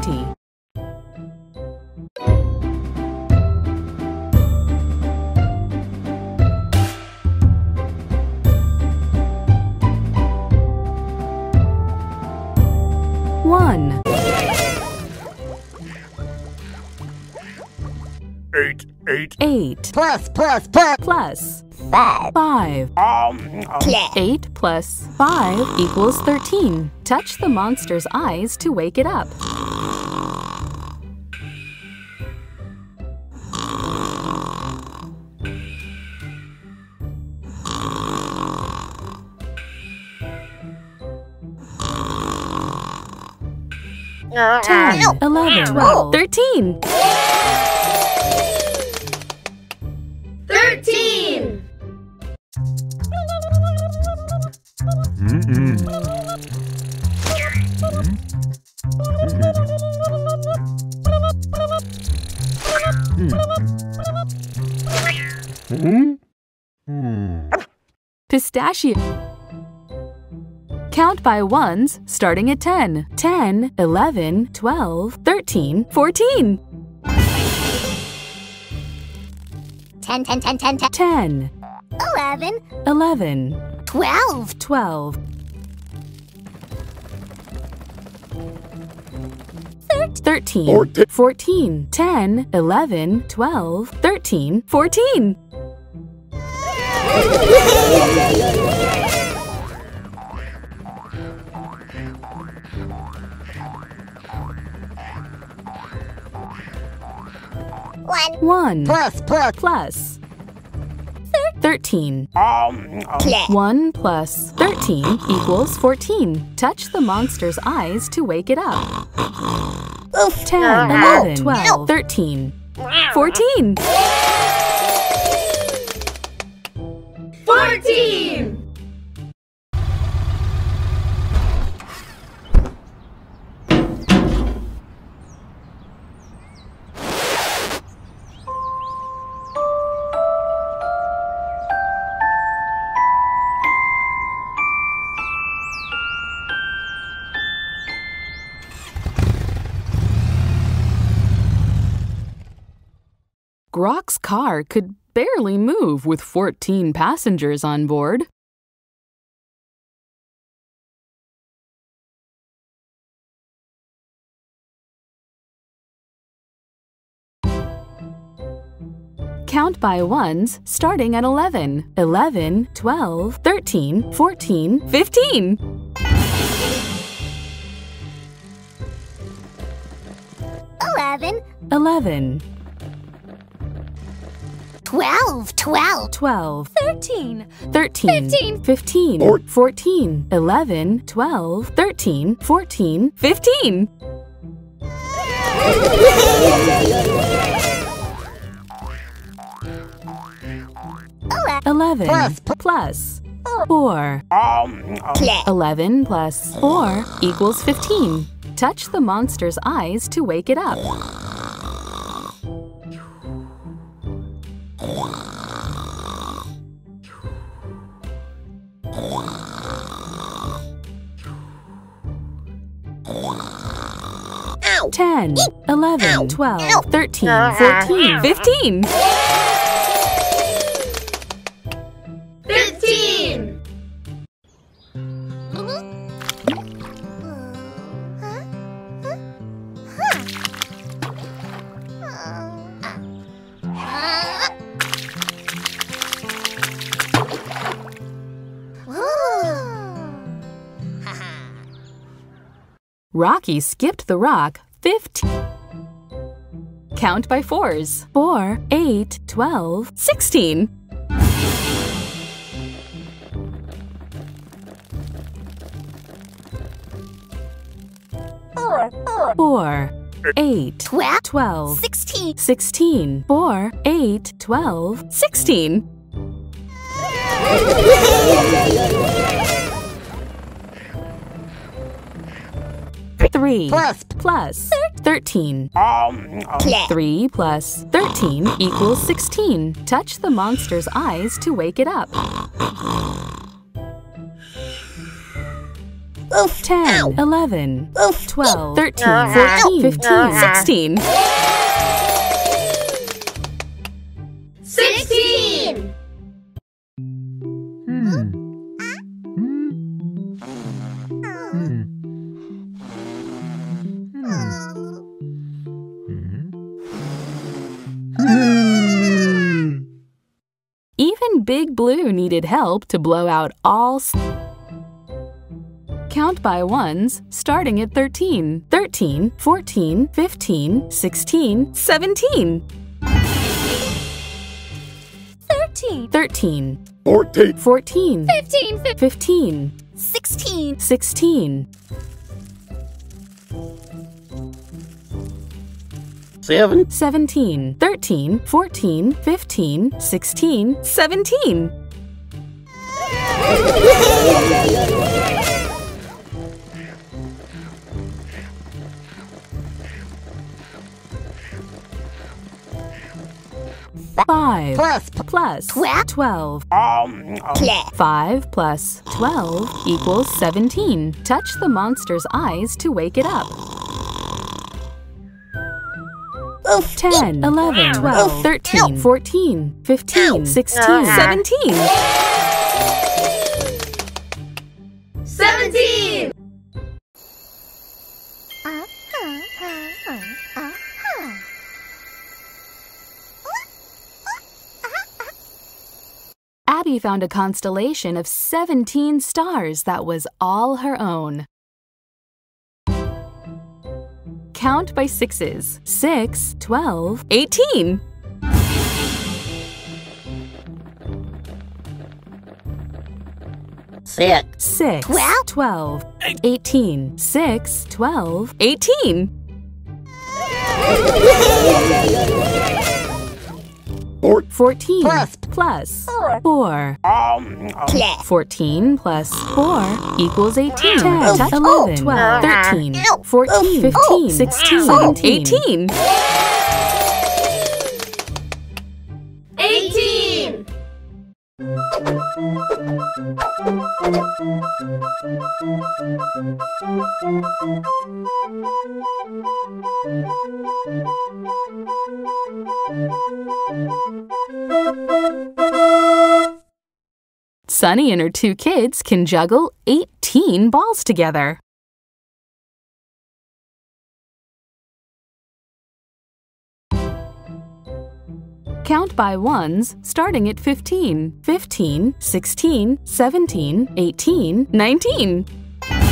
20. 1. 8 plus 5. 8 plus 5 equals 13. Touch the monster's eyes to wake it up. 10, 11, 12, 13. 13. 13. Pistachio. Count by ones starting at 10. 10, 11, 12, 13, 14. 10. 11. 12. 13. 14. 10, 11, 12, 13, 14. 1 plus 13. 1 plus 13 equals 14. Touch the monster's eyes to wake it up. 10, 11, 12, 13, 14. 14. Grok's car could barely move with 14 passengers on board. Count by ones starting at 11. 11, 12, 13, 14, 15. 11. 12. 13. 15. 14. 11. 12. 13. 14. 15. 11 plus 4. 11 plus 4 equals 15. Touch the monster's eyes to wake it up. 10, 11, 12, 13, 14, 15. 15. 15. Rocky skipped the rock 15. Count by fours. 4, 8, 12, 16. 4, 8, 12, 16. 4, 8, 12, 16. 3 plus 13. 3 plus 13 equals 16. Touch the monster's eyes to wake it up. 10, 11, 12, 13, 14, 15, 16. 16! Even Big Blue needed help to blow out all count by ones starting at 13. 13, 14, 15, 16, 17. 13. 13. 14. 14. 15. 15. 16. 16. 7. 17. 13. 14. 15. 16. 17. 5 plus 12. 5 plus 12 equals 17. Touch the monster's eyes to wake it up. 10, 11, 12, 13, 14, 15, 16, 17. 17! Abby found a constellation of 17 stars that was all her own. Count by sixes. 6, 12, 18. 6. 6, 12, 18. 6, 12, 18. 14 plus 4. 14 plus 4 equals 18. 10, 11, 12, 13, 14, 15, 16, 17, 18. 18! Sunny and her two kids can juggle 18 balls together. Count by ones starting at 15. 15, 16, 17, 18, 19. 15.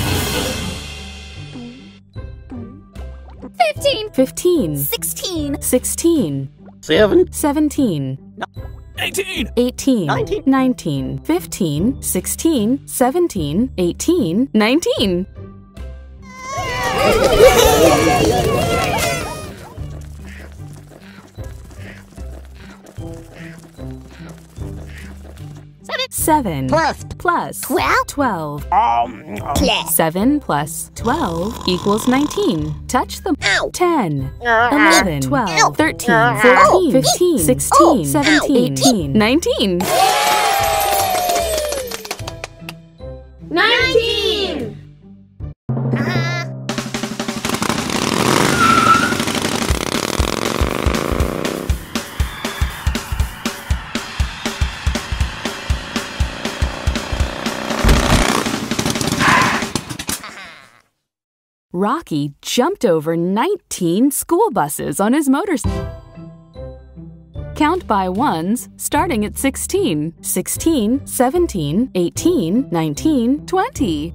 15. 16. 16. 7. 17. 18. 18. 19. 19. 15. 16. 17. 18. 19. 7 plus 12. 7 plus 12 equals 19. Touch them. 10, 11, 12, 13, 14, 15, 16, 17, 18, 19. 19! Rocky jumped over 19 school buses on his motorcycle. Count by ones starting at 16. 16, 17, 18, 19, 20.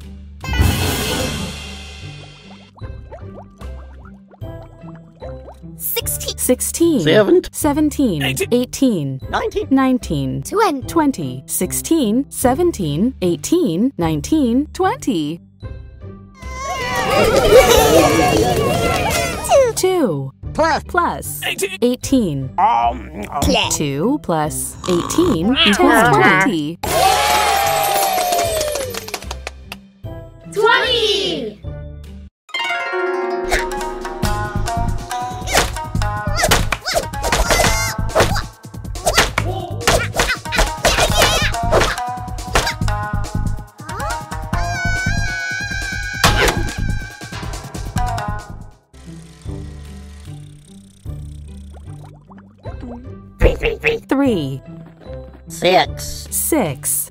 16. 16. 17. 18. 19. 20. 16, 17, 18, 19, 20. 2 plus 18. 2 plus 18 equals 20. 20! 6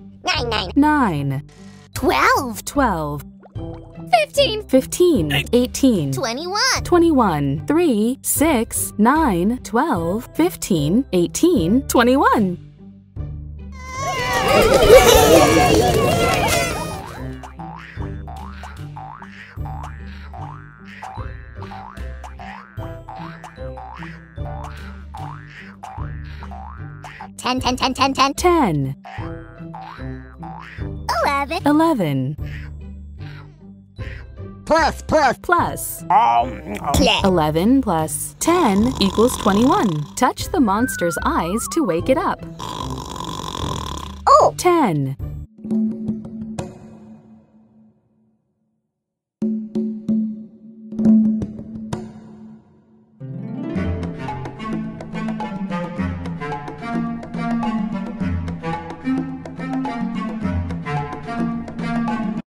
9 12 15 18 21 3 6 9 12 15 18 21. Ten. 11. Plus. 11 plus 10 equals 21. Touch the monster's eyes to wake it up. 10.